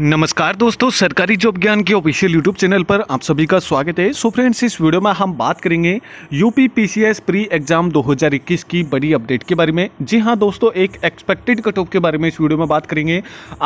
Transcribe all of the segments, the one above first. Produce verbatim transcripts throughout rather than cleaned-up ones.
नमस्कार दोस्तों, सरकारी जॉब ज्ञान के ऑफिशियल यूट्यूब चैनल पर आप सभी का स्वागत है। सो फ्रेंड्स, इस वीडियो में हम बात करेंगे यूपीपीसीएस प्री एग्जाम दो हज़ार इक्कीस की बड़ी अपडेट के बारे में। जी हाँ दोस्तों, एक एक्सपेक्टेड कट ऑफ के बारे में इस वीडियो में बात करेंगे।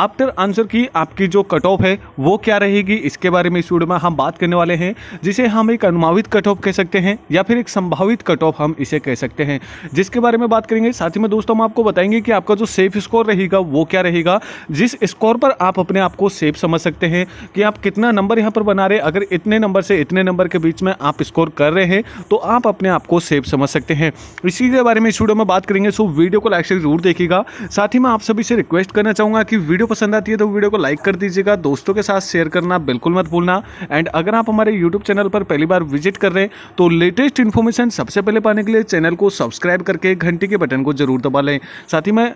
आफ्टर आंसर की आपकी जो कट ऑफ है वो क्या रहेगी, इसके बारे में इस वीडियो में हम बात करने वाले हैं, जिसे हम एक अनुमावित कट ऑफ कह सकते हैं या फिर एक संभावित कट ऑफ हम इसे कह सकते हैं, जिसके बारे में बात करेंगे। साथ ही में दोस्तों, हम आपको बताएंगे कि आपका जो सेफ स्कोर रहेगा वो क्या रहेगा, जिस स्कोर पर आप अपने आप को सेफ समझ सकते हैं कि आप कितना नंबर यहां पर बना रहे। अगर इतने नंबर से इतने नंबर के बीच में आप स्कोर कर रहे हैं तो आप अपने आप को सेफ समझ सकते हैं। इसी के बारे में इस वीडियो में बात करेंगे। सो वीडियो को लाइक से जरूर देखिएगा। साथ ही मैं आप सभी से रिक्वेस्ट करना चाहूँगा कि वीडियो पसंद आती है तो वीडियो को लाइक कर दीजिएगा, दोस्तों के साथ शेयर करना बिल्कुल मत भूलना। एंड अगर आप हमारे यूट्यूब चैनल पर पहली बार विजिट कर रहे हैं तो लेटेस्ट इन्फॉर्मेशन सबसे पहले पाने के लिए चैनल को सब्सक्राइब करके घंटी के बटन को जरूर दबा लें। साथ ही मैं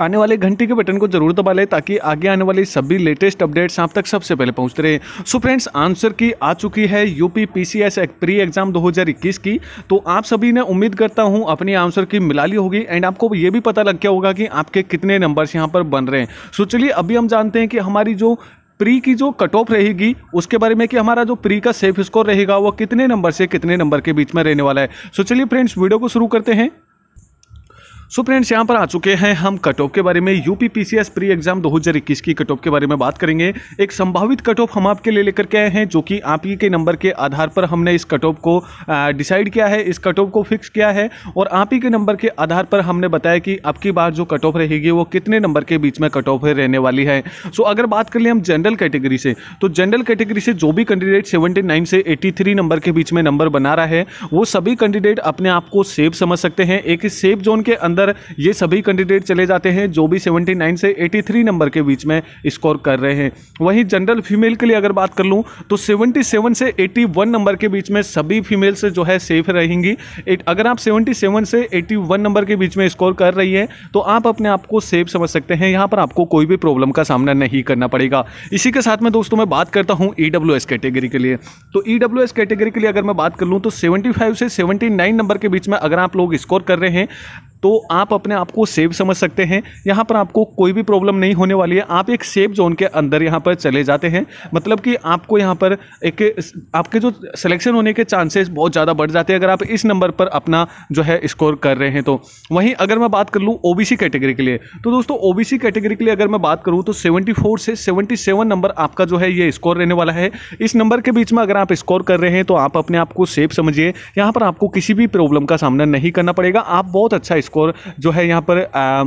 आने वाले घंटी के बटन को जरूर दबा लें ताकि आगे आने वाली सभी लेटेस्ट अपडेट्स आप तक सबसे पहले पहुंचते रहें। सो फ्रेंड्स, आंसर की आ चुकी है यूपीपीसीएस प्री एग्जाम दो हज़ार इक्कीस की, तो आप सभी ने उम्मीद करता हूं अपनी आंसर की मिला ली होगी एंड आपको ये भी पता लग गया होगा कि आपके कितने नंबर्स यहां पर बन रहे हैं। सो चलिए अभी हम जानते हैं कि हमारी जो प्री की जो कट ऑफ रहेगी उसके बारे में, कि हमारा जो प्री का सेफ स्कोर रहेगा वो कितने नंबर से कितने नंबर के बीच में रहने वाला है। सो चलिए फ्रेंड्स, वीडियो को शुरू करते हैं। सो so फ्रेंड्स, यहाँ पर आ चुके हैं हम कट ऑफ के बारे में। यूपीपीसीएस प्री एग्जाम दो हज़ार इक्कीस की कट ऑफ के बारे में बात करेंगे। एक संभावित कट ऑफ हम आपके लिए लेकर के आए हैं, जो कि आप ही के नंबर के आधार पर हमने इस कट ऑफ को डिसाइड किया है, इस कट ऑफ को फिक्स किया है और आप ही के नंबर के आधार पर हमने बताया कि आपकी बार जो कट ऑफ रहेगी वो कितने नंबर के बीच में कट ऑफ रहने वाली है। सो so अगर बात कर लें हम जनरल कैटेगरी से, तो जनरल कैटेगरी से जो भी कैंडिडेट सेवेंटी नाइन से एट्टी थ्री नंबर के बीच में नंबर बना रहा है वो सभी कैंडिडेट अपने आप को सेफ समझ सकते हैं। एक सेफ जोन के अंदर ये सभी कैंडिडेट चले जाते हैं जो भी उन्यासी से तिरासी नंबर के बीच में स्कोर कर रहे हैं। वहीं जनरल फीमेल के लिए अगर बात कर लूं तो सतहत्तर से इक्यासी नंबर के बीच में सभी फीमेल से जो है सेफ रहेंगी। अगर आप सतहत्तर से इक्यासी नंबर के बीच में स्कोर कर रही है तो आप अपने आप को सेफ समझ सकते हैं, यहां पर आपको कोई भी प्रॉब्लम का सामना नहीं करना पड़ेगा। इसी के साथ में दोस्तों मैं बात करता हूं ईडब्ल्यूएस कैटेगरी के लिए, तो ईडब्ल्यूएस कैटेगरी के लिए अगर मैं बात कर लूं तो पचहत्तर से उन्यासी नंबर के बीच में अगर आप लोग स्कोर कर रहे हैं तो आप अपने आप को सेफ समझ सकते हैं, यहाँ पर आपको कोई भी प्रॉब्लम नहीं होने वाली है। आप एक सेफ जोन के अंदर यहाँ पर चले जाते हैं, मतलब कि आपको यहाँ पर एक आपके जो सिलेक्शन होने के चांसेस बहुत ज़्यादा बढ़ जाते हैं अगर आप इस नंबर पर अपना जो है स्कोर कर रहे हैं। तो वहीं अगर मैं बात कर लूँ ओबीसी कैटेगरी के लिए, तो दोस्तों ओबीसी कैटेगरी के लिए अगर मैं बात करूँ तो सेवेंटी फोर से सेवेंटी सेवन नंबर आपका जो है ये स्कोर रहने वाला है। इस नंबर के बीच में अगर आप स्कोर कर रहे हैं तो आप अपने आप को सेफ समझिए, यहाँ पर आपको किसी भी प्रॉब्लम का सामना नहीं करना पड़ेगा। आप बहुत अच्छा स्कोर जो है यहाँ पर आ,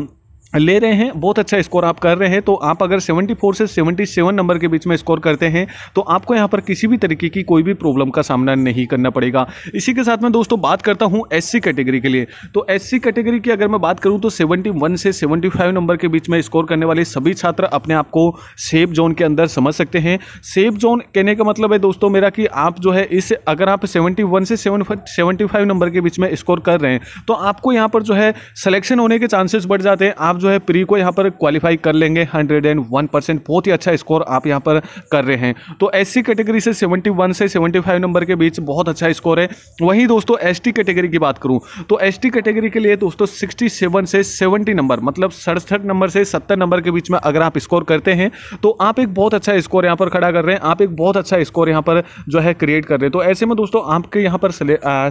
ले रहे हैं, बहुत अच्छा स्कोर आप कर रहे हैं। तो आप अगर चौहत्तर से सतहत्तर नंबर के बीच में स्कोर करते हैं तो आपको यहाँ पर किसी भी तरीके की कोई भी प्रॉब्लम का सामना नहीं करना पड़ेगा। इसी के साथ मैं दोस्तों बात करता हूँ एससी कैटेगरी के लिए, तो एससी कैटेगरी की अगर मैं बात करूँ तो इकहत्तर से पचहत्तर नंबर के बीच में स्कोर करने वाले सभी छात्र अपने आप को सेफ जोन के अंदर समझ सकते हैं। सेफ जोन कहने का मतलब है दोस्तों मेरा कि आप जो है इस अगर आप इकहत्तर से पचहत्तर नंबर के बीच में स्कोर कर रहे हैं तो आपको यहाँ पर जो है सिलेक्शन होने के चांसेस बढ़ जाते हैं। आप जो है प्री को यहाँ पर क्वालिफाई कर लेंगे हंड्रेड एंड वन परसेंट, बहुत ही अच्छा स्कोर आप यहाँ पर कर रहे हैं। तो एससी कैटेगरी से इकहत्तर से पचहत्तर नंबर के बीच बहुत अच्छा स्कोर है। वहीं दोस्तों एसटी कैटेगरी की बात करूँ तो एसटी कैटेगरी के लिए दोस्तों सड़सठ से सत्तर नंबर, मतलब सड़सठ नंबर से सत्तर नंबर के बीच में अगर आप स्कोर करते हैं तो आप एक बहुत अच्छा स्कोर यहाँ पर खड़ा कर रहे हैं, आप एक बहुत अच्छा स्कोर यहाँ पर जो है क्रिएट कर रहे हैं। तो ऐसे में दोस्तों आपके यहाँ पर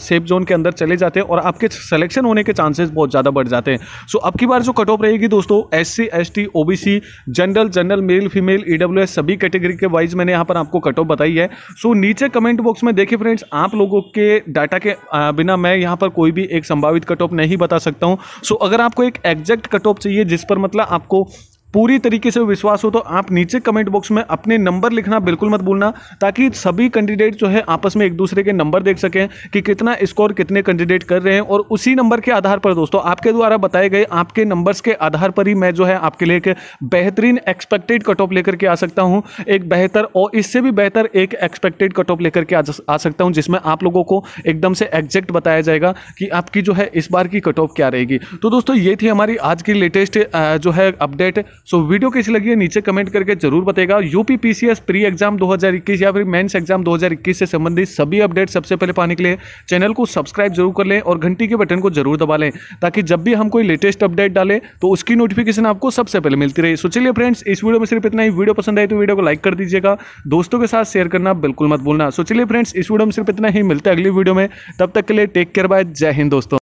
सेफ जोन के अंदर चले जाते हैं और आपके सिलेक्शन होने के चांसेस बहुत ज़्यादा बढ़ जाते हैं। सो अब की बार जो कट ऑफ रहेगी दोस्तों SC ST OBC general general male female EWS सभी कैटेगरी के वाइज मैंने यहाँ पर आपको कट ऑफ बताई है। सो so, नीचे कमेंट बॉक्स में देखिए फ्रेंड्स, आप लोगों के डाटा के बिना मैं यहाँ पर कोई भी एक संभावित कट ऑफ नहीं बता सकता हूँ। सो so, अगर आपको एक एग्जैक्ट कट ऑफ चाहिए जिस पर मतलब आपको पूरी तरीके से विश्वास हो तो आप नीचे कमेंट बॉक्स में अपने नंबर लिखना बिल्कुल मत भूलना, ताकि सभी कैंडिडेट जो है आपस में एक दूसरे के नंबर देख सकें कि कितना स्कोर कितने कैंडिडेट कर रहे हैं। और उसी नंबर के आधार पर दोस्तों आपके द्वारा बताए गए आपके नंबर्स के आधार पर ही मैं जो है आपके लिए एक बेहतरीन एक्सपेक्टेड कट ऑफ लेकर के आ सकता हूँ, एक बेहतर और इससे भी बेहतर एक एक्सपेक्टेड कट ऑफ लेकर के आ सकता हूँ, जिसमें आप लोगों को एकदम से एग्जैक्ट बताया जाएगा कि आपकी जो है इस बार की कट ऑफ क्या रहेगी। तो दोस्तों ये थी हमारी आज की लेटेस्ट जो है अपडेट। सो वीडियो कैसी लगी है नीचे कमेंट करके जरूर बताएगा। यूपीपीसीएस प्री एग्जाम दो हज़ार इक्कीस या फिर मेंस एग्जाम दो हज़ार इक्कीस से संबंधित सभी अपडेट सबसे पहले पाने के लिए चैनल को सब्सक्राइब जरूर कर लें और घंटी के बटन को जरूर दबा लें, ताकि जब भी हम कोई लेटेस्ट अपडेट डालें तो उसकी नोटिफिकेशन आपको सबसे पहले मिलती रहे। सो चलिए फ्रेंड्स, इस वीडियो में सिर्फ इतना ही। वीडियो पसंद आए तो वीडियो को लाइक कर दीजिएगा, दोस्तों के साथ शेयर करना बिल्कुल मत भूलना। सो चलिए फ्रेंड्स, इस वीडियो में सिर्फ इतना ही। मिलते हैं अगली वीडियो में, तब तक के लिए टेक केयर, बाय, जय हिंद दोस्तों।